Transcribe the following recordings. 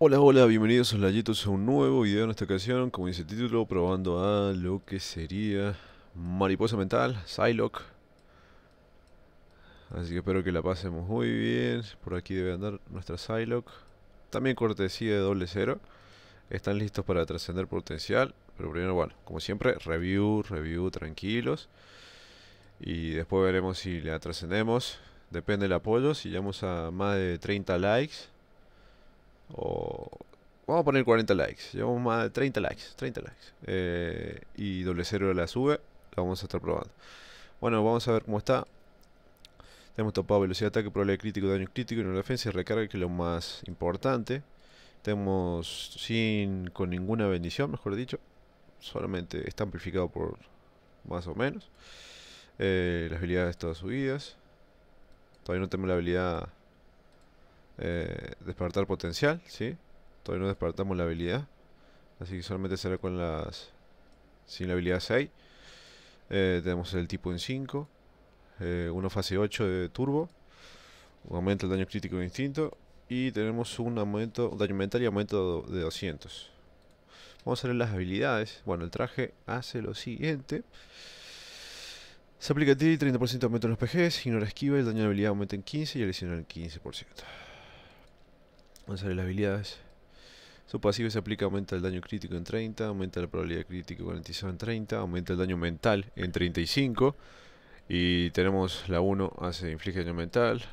Hola, hola, bienvenidos a Layitos a un nuevo video en esta ocasión, como dice el título, probando a lo que sería Mariposa Mental, Psylocke. Así que espero que la pasemos muy bien. Por aquí debe andar nuestra Psylocke. También cortesía de doble cero. Están listos para trascender potencial. Pero primero, bueno, como siempre, review, tranquilos. Y después veremos si la trascendemos. Depende del apoyo, si llegamos a más de 30 likes. O vamos a poner 40 likes. Llevamos más de 30 likes. Y doble cero la sube. La vamos a estar probando. Bueno, vamos a ver cómo está. Tenemos topado velocidad de ataque, probabilidad de crítico, daño crítico, y una defensa y recarga, que es lo más importante. Tenemos sin con ninguna bendición, mejor dicho. Solamente está amplificado por más o menos. Las habilidades todas subidas. Todavía no tenemos la habilidad despertar potencial, ¿sí? Todavía no despertamos la habilidad, así que solamente será con las sin la habilidad 6. Tenemos el tipo en 5, una fase 8 de turbo, un aumento del daño crítico de instinto, y tenemos un aumento daño mental y aumento de 200. Vamos a ver las habilidades. Bueno, el traje hace lo siguiente: se aplica a ti 30% de aumento en los PGs, ignora esquiva, el daño de habilidad aumenta en 15 y el lesional en 15%. Vamos a ver las habilidades. Su pasivo se aplica, aumenta el daño crítico en 30, aumenta la probabilidad crítica garantizada en 30, aumenta el daño mental en 35. Y tenemos la 1, hace inflige daño mental.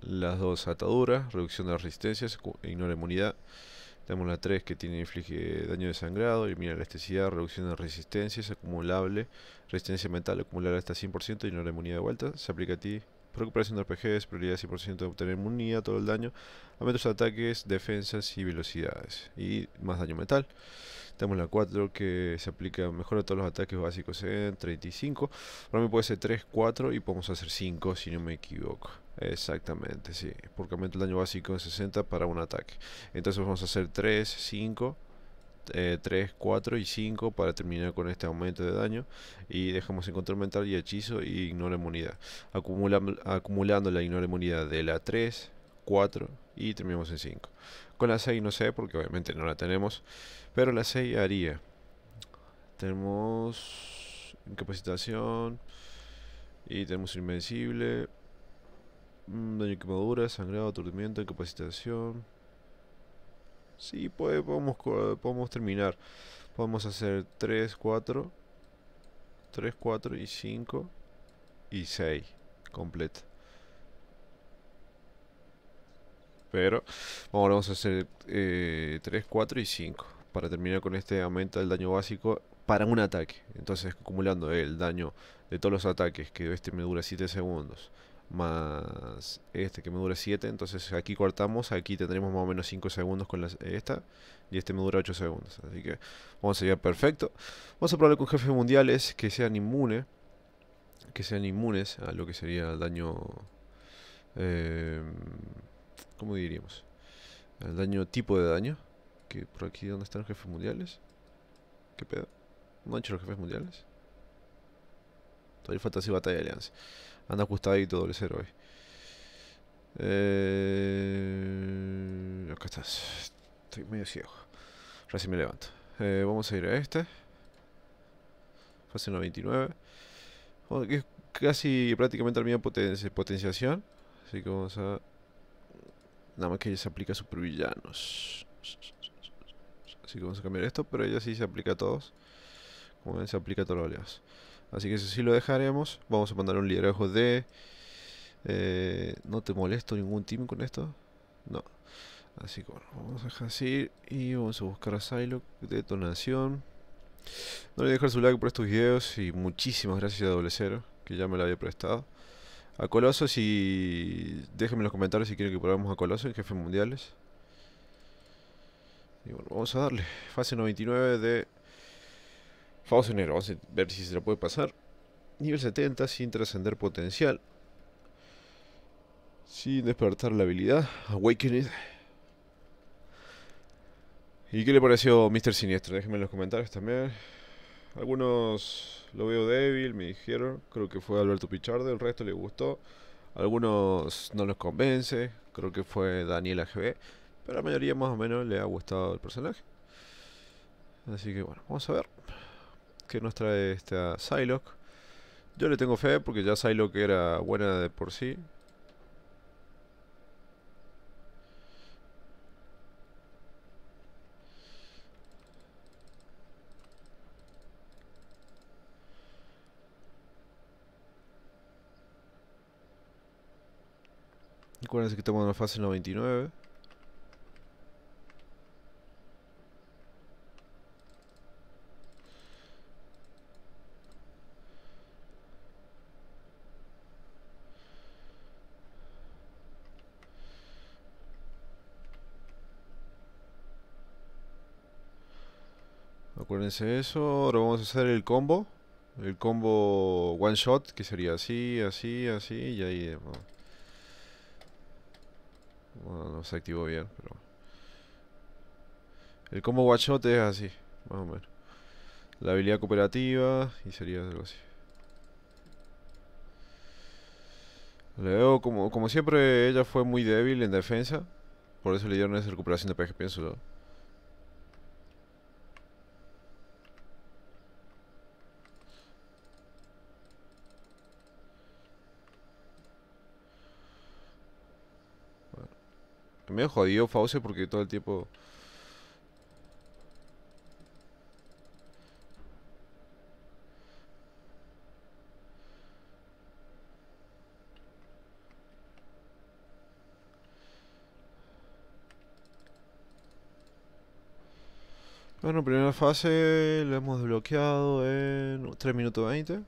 Las 2, ataduras, reducción de las resistencias, ignora inmunidad. Tenemos la 3, que tiene inflige daño de sangrado, elimina elasticidad, reducción de resistencias, acumulable, resistencia mental, acumulable hasta 100%, ignora inmunidad de vuelta. Se aplica a ti. Recuperación de RPGs, prioridad 100% de obtener inmunidad, todo el daño, aumentos de ataques, defensas y velocidades. Y más daño mental. Tenemos la 4, que se aplica, mejora todos los ataques básicos en 35. Ahora me puede ser 3, 4 y podemos hacer 5 si no me equivoco. Exactamente, sí. Porque aumenta el daño básico en 60 para un ataque. Entonces vamos a hacer 3, 5... 3, 4 y 5 para terminar con este aumento de daño. Y dejamos en control mental y hechizo y ignora inmunidad, acumulando la ignora inmunidad de la 3, 4 y terminamos en 5. Con la 6 no sé, porque obviamente no la tenemos, pero la 6 haría. Tenemos incapacitación y tenemos invencible, daño y quemadura, sangrado, aturdimiento, incapacitación. Sí, podemos terminar. Podemos hacer 3, 4 y 5 y 6 completo. Pero ahora vamos a hacer 3, 4 y 5 para terminar con este aumento del daño básico para un ataque. Entonces acumulando el daño de todos los ataques, que este me dura 7 segundos más este que me dura 7, entonces aquí cortamos, aquí tendremos más o menos 5 segundos con esta, y este me dura 8 segundos, así que vamos a llegar perfecto. Vamos a probar con jefes mundiales que sean inmunes a lo que sería el daño, ¿cómo diríamos? El daño, tipo de daño, que por aquí donde están los jefes mundiales. ¿Qué pedo? ¿No han hecho los jefes mundiales? Todavía falta así batalla de alianza. Anda ajustadito, doble cero hoy. Acá estás. Estoy medio ciego. Recién me levanto. Vamos a ir a este. Fase 99. Que es casi prácticamente la misma potenciación. Así que vamos a... Nada más que ella se aplica a supervillanos. Así que vamos a cambiar esto, pero ella sí se aplica a todos. Como ven, se aplica a todos los aliados. Así que eso sí lo dejaremos. Vamos a mandar un liderazgo de... ¿no te molesto ningún team con esto? No. Así que bueno, vamos a dejar así. Y vamos a buscar a Psylocke. Detonación. No olviden dejar su like por estos videos. Y muchísimas gracias a doble cero, que ya me lo había prestado. A Colossus, y déjenme en los comentarios si quieren que probemos a Colossus en jefes mundiales. Y bueno, vamos a darle. Fase 99 de... Fausenero, vamos a ver si se la puede pasar. Nivel 70 sin trascender potencial. Sin despertar la habilidad. Awakened. ¿Y qué le pareció Mr. Siniestro? Déjenme en los comentarios también. Algunos lo veo débil, me dijeron. Creo que fue Alberto Pichardo, el resto le gustó. Algunos no los convence. Creo que fue Daniel AGB. Pero a la mayoría más o menos le ha gustado el personaje. Así que bueno, vamos a ver qué nos trae esta Psylocke. Yo le tengo fe porque ya Psylocke era buena de por sí. Acuérdense que estamos en la fase 99. Acuérdense eso. Ahora vamos a hacer el combo. El combo one shot, que sería así, así, así y ahí. Bueno, no se activó bien, pero el combo one shot es así, más o menos. La habilidad cooperativa y sería algo así. Le veo como siempre ella fue muy débil en defensa, por eso le dieron esa recuperación de PG, pienso yo. Me jodió Fauce porque todo el tiempo... Bueno, primera fase la hemos desbloqueado en 3 minutos 20.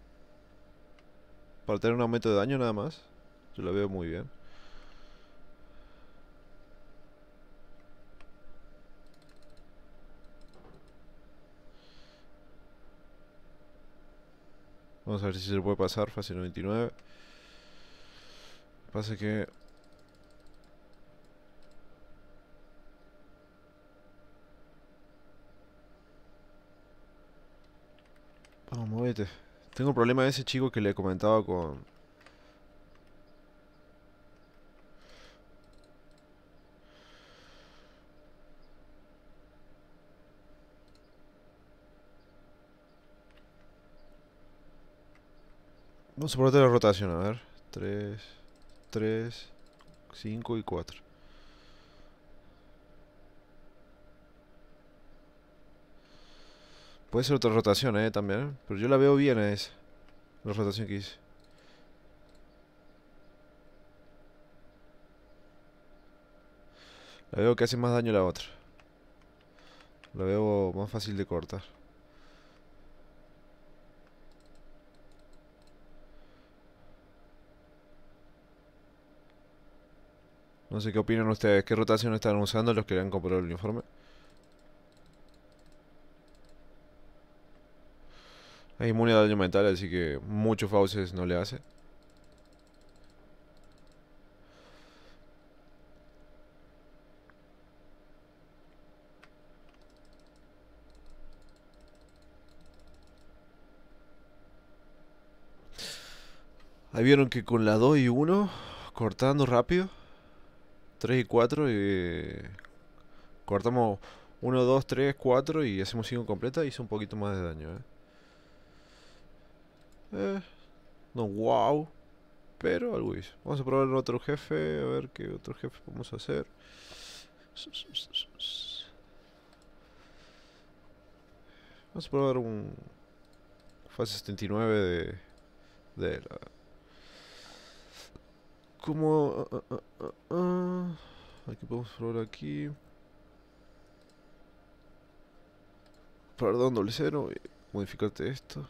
Para tener un aumento de daño nada más. Yo la veo muy bien. Vamos a ver si se le puede pasar, fase 99. Pasa que... Vamos, muévete. Tengo un problema de ese chico que le comentaba con... Vamos a probar la rotación, a ver. 3, 3, 5 y 4. Puede ser otra rotación, también. Pero yo la veo bien a esa. La rotación que hice. La veo que hace más daño la otra. La veo más fácil de cortar. No sé qué opinan ustedes, qué rotación están usando los que le han comprado el uniforme. Es inmune a daño mental, así que muchos fauces no le hace. Ahí vieron que con la 2 y 1, cortando rápido. 3 y 4 y cortamos 1, 2, 3, 4 y hacemos 5 completa y hizo un poquito más de daño. No, wow, pero algo hizo. Vamos a probar otro jefe, a ver qué otro jefe vamos a hacer. Vamos a probar un fase 79 de la... Como... Aquí podemos probar aquí. Perdón, doble cero. Modificarte esto.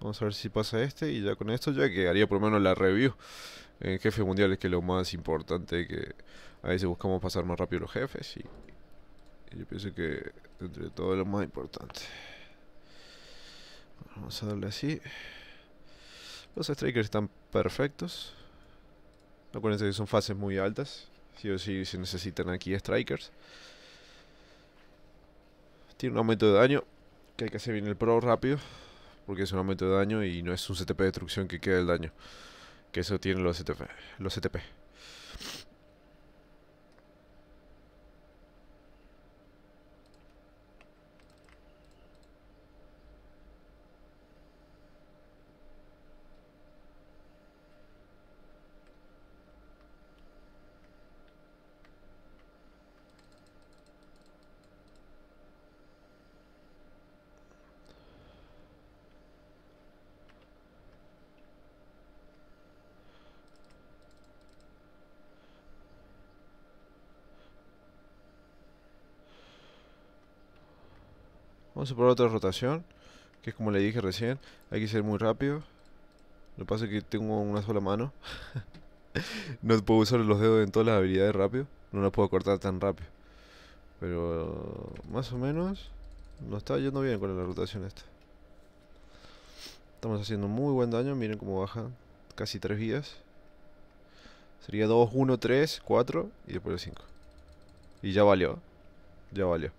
Vamos a ver si pasa este. Y ya con esto ya quedaría por lo menos la review en jefes mundiales, que es lo más importante, que a veces buscamos pasar más rápido los jefes y... Yo pienso que entre todo es lo más importante. Bueno, vamos a darle así. Los strikers están perfectos. Acuérdense que son fases muy altas. Sí o sí se necesitan aquí strikers. Tiene un aumento de daño Que hay que hacer bien el pro rápido, porque es un aumento de daño y no es un CTP de destrucción que queda el daño. Que eso tienen los CTP. Vamos a probar otra rotación, que es como le dije recién, hay que ser muy rápido. Lo que pasa es que tengo una sola mano. No puedo usar los dedos en todas las habilidades rápido, no las puedo cortar tan rápido. Pero más o menos nos está yendo bien con la rotación esta. Estamos haciendo muy buen daño, miren cómo baja, casi 3 vidas. Sería 2, 1, 3, 4 y después el 5. Y ya valió, ya valió.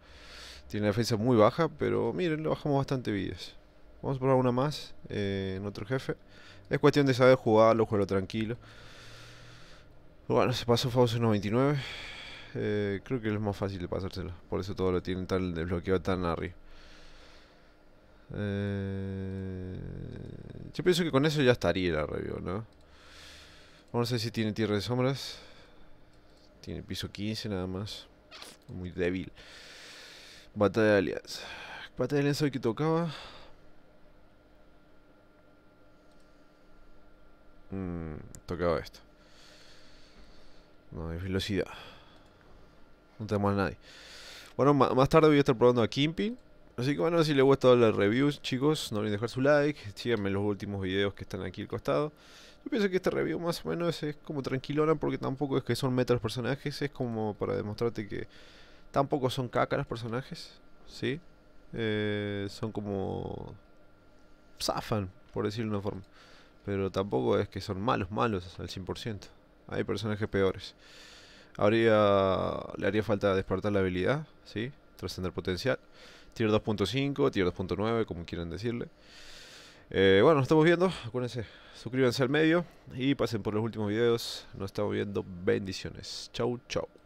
Tiene una defensa muy baja, pero miren, le bajamos bastante vidas. Vamos a probar una más en otro jefe. Es cuestión de saber jugarlo, jugarlo tranquilo. Bueno, se pasó Fausto 99. Creo que es más fácil de pasárselo. Por eso todo lo tienen tan desbloqueado, tan arriba. Yo pienso que con eso ya estaría la review, ¿no? Vamos a ver si tiene Tierra de Sombras. Tiene piso 15 nada más. Muy débil. Batalla de alianza. Batalla de alianza hoy que tocaba. Tocaba esto. No, es velocidad. No tenemos a nadie. Bueno, más tarde voy a estar probando a Kingpin. Así que bueno, si les gustó la review, chicos, no olviden dejar su like. Síganme en los últimos videos que están aquí al costado. Yo pienso que esta review más o menos es como tranquilona, porque tampoco es que son meta los personajes. Es como para demostrarte que tampoco son caca los personajes, ¿sí? Son como... zafan, por decirlo de una forma. Pero tampoco es que son malos, malos al 100%. Hay personajes peores. Le haría falta despertar la habilidad, ¿sí? Trascender potencial. Tier 2.5, tier 2.9, como quieran decirle. Bueno, nos estamos viendo. Acuérdense, suscríbanse al medio. Y pasen por los últimos videos. Nos estamos viendo. Bendiciones. Chau, chau.